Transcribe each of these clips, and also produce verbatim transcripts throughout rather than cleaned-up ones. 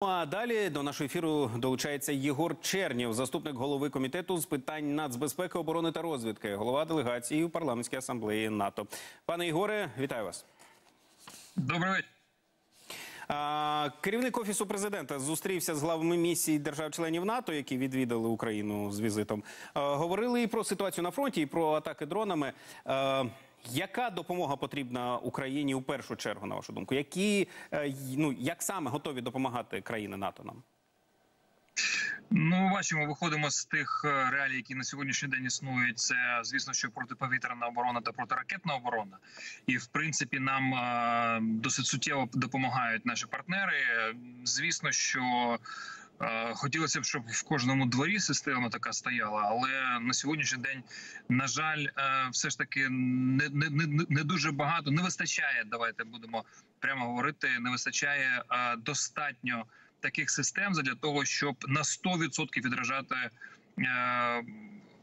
А далі до нашого ефіру долучається Єгор Чернєв, заступник голови комітету з питань нацбезпеки, оборони та розвідки, голова делегації у парламентській асамблеї НАТО. Пане Єгоре, вітаю вас. Добрий вечір. Керівник Офісу Президента зустрівся з главами місій держав-членів НАТО, які відвідали Україну з візитом. Говорили і про ситуацію на фронті, і про атаки дронами. Яка допомога потрібна Україні у першу чергу, на вашу думку? Які, ну, як саме готові допомагати країни НАТО нам? Ну, бачимо, виходимо з тих реалій, які на сьогоднішній день існують. Це, звісно, що протиповітряна оборона та протиракетна оборона. І, в принципі, нам досить суттєво допомагають наші партнери. Звісно, що хотілося б, щоб в кожному дворі система така стояла, але на сьогоднішній день, на жаль, все ж таки не, не, не дуже багато, не вистачає, давайте будемо прямо говорити, не вистачає достатньо таких систем для того, щоб на сто відсотків відражати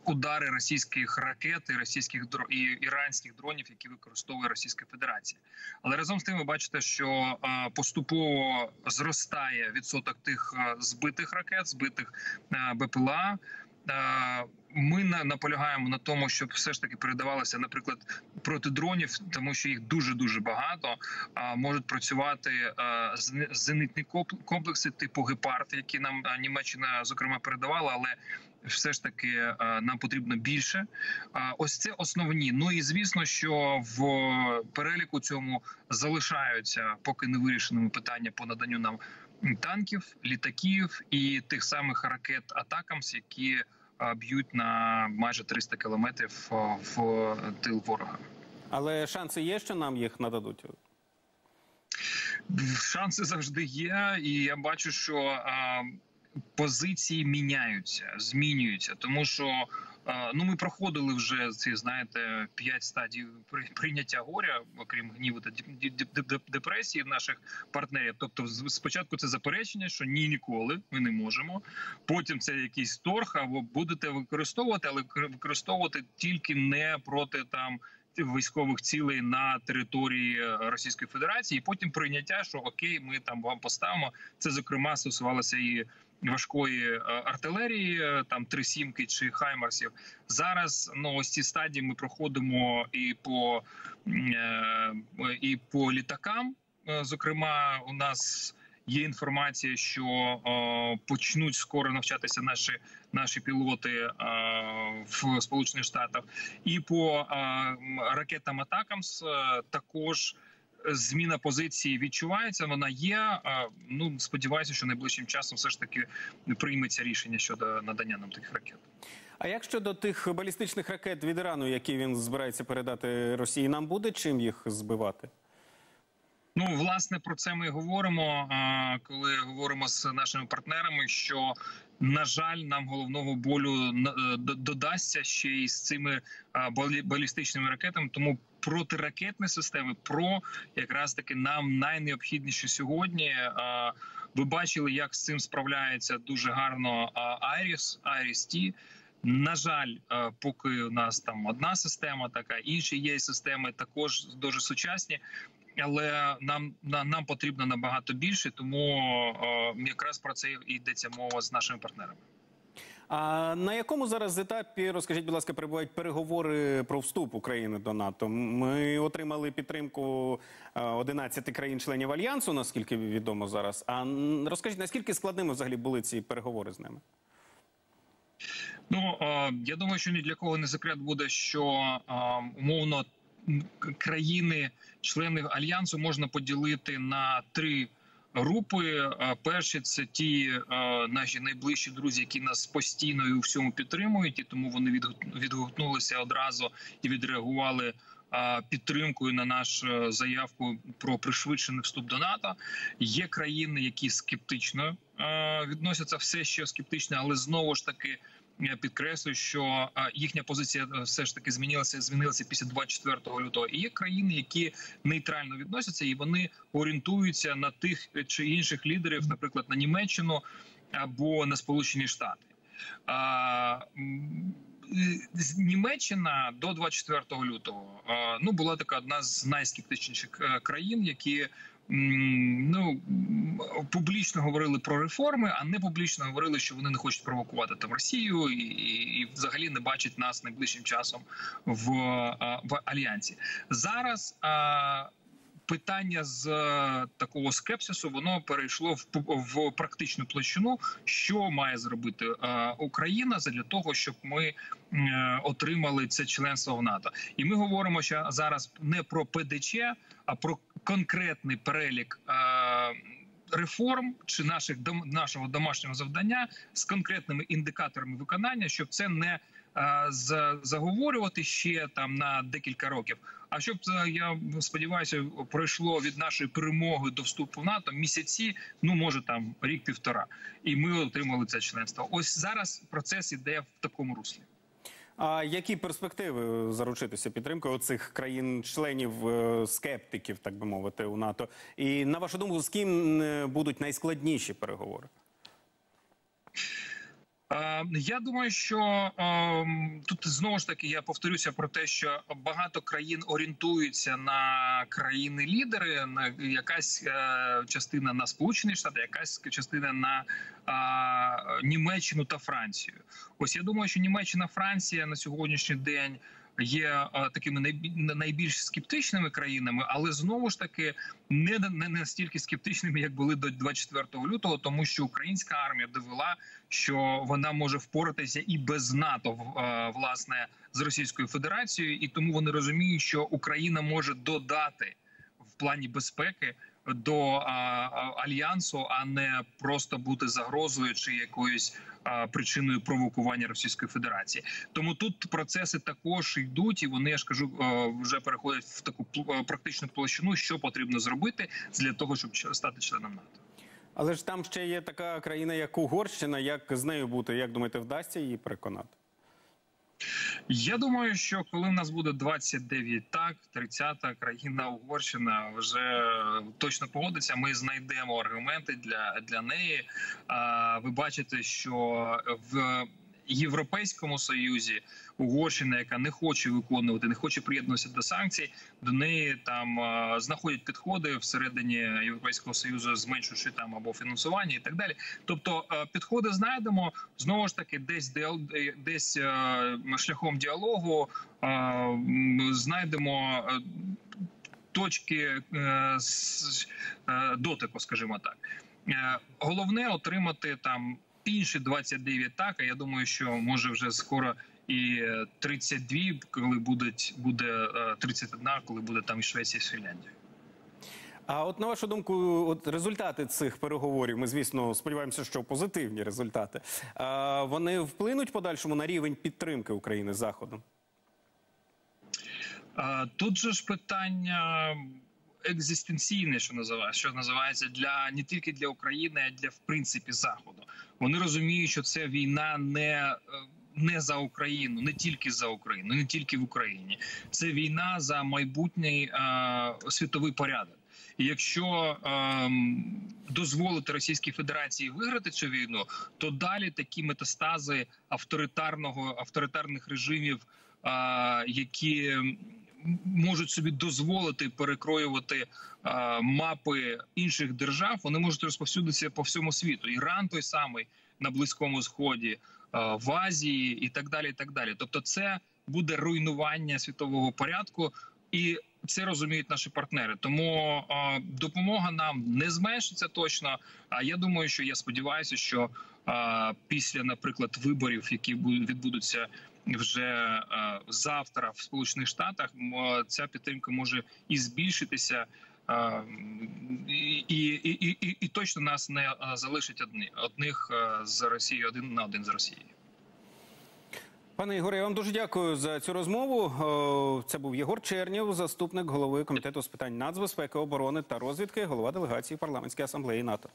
удари російських ракет і російських і іранських дронів, які використовує Російська Федерація. Але разом з тим ви бачите, що поступово зростає відсоток тих збитих ракет, збитих БПЛА. Ми наполягаємо на тому, щоб все ж таки передавалося, наприклад, проти дронів, тому що їх дуже-дуже багато. Можуть працювати зенітні комплекси типу «Гепард», які нам Німеччина, зокрема, передавала, але все ж таки нам потрібно більше. Ось це основні. Ну і звісно, що в переліку цьому залишаються поки не вирішеними питання по наданню нам танків, літаків і тих самих ракет «Атакамс», які б'ють на майже триста кілометрів в тил ворога. Але шанси є, що нам їх нададуть? Шанси завжди є, і я бачу, що позиції міняються, змінюються, тому що ну, ми проходили вже ці, знаєте, п'ять стадій прийняття горя, окрім гніву та депресії в наших партнерів. Тобто спочатку це заперечення, що ні, ніколи, ми не можемо. Потім це якийсь торг, або будете використовувати, але використовувати тільки не проти там військових цілей на території Російської Федерації. І потім прийняття, що окей, ми там вам поставимо. Це, зокрема, стосувалося і важкої артилерії, там три сімки чи хаймарсів. Зараз, ну, ось ці стадії ми проходимо і по, і по літакам. Зокрема, у нас є інформація, що е, почнуть скоро навчатися наші, наші пілоти е, в Сполучених Штатах. І по е, ракетам «Атакамс» е, також зміна позиції відчувається, вона є. Е, ну, сподіваюся, що найближчим часом все ж таки прийметься рішення щодо надання нам таких ракет. А як щодо тих балістичних ракет від Ірану, які він збирається передати Росії, нам буде чим їх збивати? Ну, власне, про це ми говоримо, коли говоримо з нашими партнерами, що, на жаль, нам головного болю додасться ще й з цими балістичними ракетами, тому протиракетні системи, про якраз таки нам найнеобхідніше сьогодні. Ви бачили, як з цим справляється дуже гарно айріс-Т. На жаль, поки у нас там одна система така, інші є системи також дуже сучасні, але нам, нам потрібно набагато більше, тому е, якраз про це йдеться мова з нашими партнерами. А на якому зараз етапі, розкажіть, будь ласка, перебувають переговори про вступ України до НАТО? Ми отримали підтримку одинадцяти країн-членів Альянсу, наскільки відомо зараз. А розкажіть, наскільки складними взагалі були ці переговори з ними? Ну, е, я думаю, що ні для кого не секрет буде, що е, умовно країни-члени Альянсу можна поділити на три групи. Перші – це ті е, наші найближчі друзі, які нас постійно і у всьому підтримують, і тому вони відгукнулися одразу і відреагували е, підтримкою на нашу заявку про пришвидшений вступ до НАТО. Є країни, які скептично е, відносяться, все ще скептично, але знову ж таки я підкреслюю, що їхня позиція все ж таки змінилася, змінилася після двадцять четвертого лютого. І є країни, які нейтрально відносяться, і вони орієнтуються на тих чи інших лідерів, наприклад, на Німеччину або на Сполучені Штати. Німеччина до двадцять четвертого лютого, ну, була така одна з найскептичніших країн, які ну, публічно говорили про реформи, а не публічно говорили, що вони не хочуть провокувати там Росію і, і, і взагалі не бачать нас найближчим часом в, в Альянсі. Зараз а, питання з такого скепсису, воно перейшло в, в практичну площину, що має зробити а, Україна для того, щоб ми а, отримали це членство в НАТО. І ми говоримо ще зараз не про ПДЧ, а про конкретний перелік а, реформ чи наших, дом, нашого домашнього завдання з конкретними індикаторами виконання, щоб це не а, за, заговорювати ще там на декілька років. А щоб, я сподіваюся, пройшло від нашої перемоги до вступу в НАТО місяці, ну, може, там, рік-півтора. І ми отримали це членство. Ось зараз процес іде в такому руслі. А які перспективи заручитися підтримкою цих країн-членів, скептиків, так би мовити, у НАТО? І, на вашу думку, з ким будуть найскладніші переговори? Я думаю, що тут знову ж таки я повторюся про те, що багато країн орієнтуються на країни-лідери, на якась частина на Сполучені Штати, якась частина на Німеччину та Францію. Ось я думаю, що Німеччина, Франція на сьогоднішній день є такими найбільш скептичними країнами, але знову ж таки не настільки скептичними, як були до двадцять четвертого лютого, тому що українська армія довела, що вона може впоратися і без НАТО, власне, з Російською Федерацією, і тому вони розуміють, що Україна може додати в плані безпеки до а, Альянсу, а не просто бути загрозою чи якоюсь а, причиною провокування Російської Федерації. Тому тут процеси також йдуть, і вони, я ж кажу, вже переходять в таку практичну площину, що потрібно зробити для того, щоб стати членом НАТО. Але ж там ще є така країна, як Угорщина. Як з нею бути? Як думаєте, вдасться її переконати? Я думаю, що коли в нас буде двадцять дев'ять, так, тридцята країна Угорщина вже точно погодиться, ми знайдемо аргументи для, для неї. А, ви бачите, що в Європейському Союзі Угорщина, яка не хоче виконувати, не хоче приєднуватися до санкцій, до неї там а, знаходять підходи всередині Європейського Союзу, зменшуючи там або фінансування і так далі. Тобто а, підходи знайдемо, знову ж таки, десь, десь а, шляхом діалогу а, знайдемо а, точки а, с, а, дотику, скажімо так. А, головне отримати там інші двадцять дев'ять, так, а я думаю, що може вже скоро і тридцять два, коли будуть, буде тридцять один, коли буде там і Швеція, і Фінляндія. А от на вашу думку, от результати цих переговорів, ми, звісно, сподіваємося, що позитивні результати, а вони вплинуть подальшому на рівень підтримки України Заходом? А, тут же ж питання екзистенційне, що називається, що називається для не тільки для України, а для, в принципі, Заходу. Вони розуміють, що це війна не, не за Україну, не тільки за Україну, не тільки в Україні. Це війна за майбутній е, світовий порядок. І якщо е, дозволити Російській Федерації виграти цю війну, то далі такі метастази авторитарного, авторитарних режимів, е, які можуть собі дозволити перекроювати е, мапи інших держав, вони можуть розповсюдитися по всьому світу. Іран той самий на Близькому Сході, е, в Азії і так далі, і так далі. Тобто це буде руйнування світового порядку, і це розуміють наші партнери. Тому е, допомога нам не зменшиться точно, а я думаю, що я сподіваюся, що е, після, наприклад, виборів, які відбудуться вже завтра в Сполучених Штатах, ця підтримка може і збільшитися, і, і, і, і, і точно нас не залишить одні, одних з Росією, один на один з Росією. Пане Єгоре, я вам дуже дякую за цю розмову. Це був Єгор Чернєв, заступник голови Комітету з питань нацбезпеки, оборони та розвідки, голова делегації Парламентської асамблеї НАТО.